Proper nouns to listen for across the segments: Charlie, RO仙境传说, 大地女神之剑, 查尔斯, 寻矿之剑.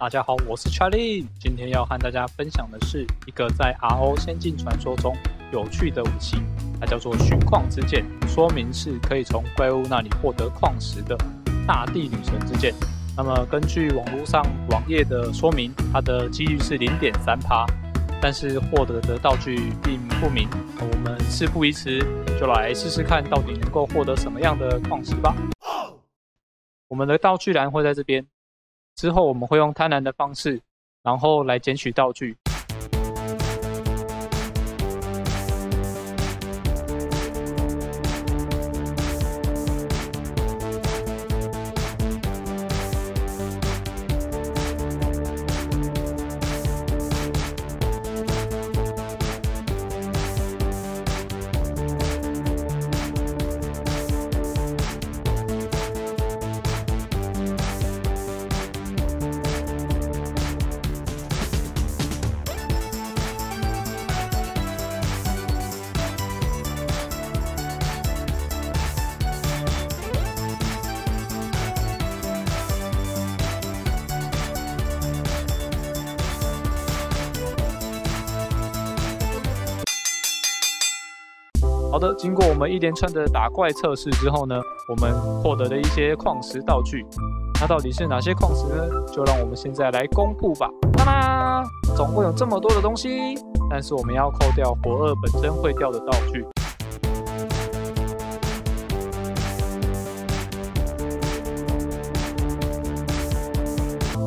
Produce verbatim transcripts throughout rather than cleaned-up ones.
大家好，我是 Charlie， 今天要和大家分享的是一个在 R O 仙境传说中有趣的武器，它叫做寻矿之剑，说明是可以从怪物那里获得矿石的大地女神之剑。那么根据网络上网页的说明，它的几率是 百分之零点三， 但是获得的道具并不明。我们事不宜迟，就来试试看到底能够获得什么样的矿石吧。我们的道具栏会在这边。 之后我们会用贪婪的方式，然后来捡取道具。好的，经过我们一连串的打怪测试之后呢，我们获得了一些矿石道具。那到底是哪些矿石呢？就让我们现在来公布吧。当当，总共有这么多的东西，但是我们要扣掉活二本身会掉的道具。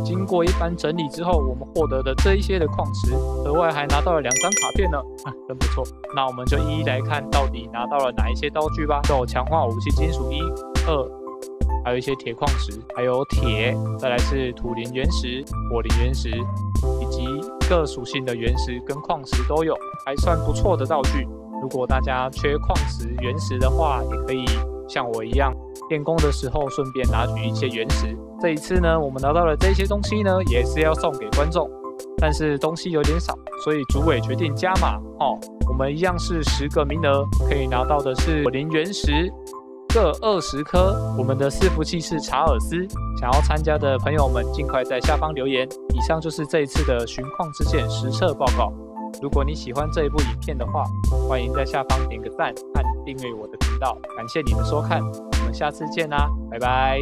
经过一番整理之后，我们获得的这一些的矿石，额外还拿到了两张卡片呢，啊，真不错。那我们就一一来看到底拿到了哪一些道具吧。有强化武器金属一、二，还有一些铁矿石，还有铁，再来是土灵原石、火灵原石，以及各属性的原石跟矿石都有，还算不错的道具。如果大家缺矿石、原石的话，也可以像我一样，练功的时候顺便拿取一些原石。 这一次呢，我们拿到了这些东西呢，也是要送给观众，但是东西有点少，所以主委决定加码哦。我们一样是十个名额，可以拿到的是火灵原石各二十颗。我们的伺服器是查尔斯，想要参加的朋友们尽快在下方留言。以上就是这一次的寻矿之剑实测报告。如果你喜欢这一部影片的话，欢迎在下方点个赞和订阅我的频道。感谢你的收看，我们下次见啦，拜拜。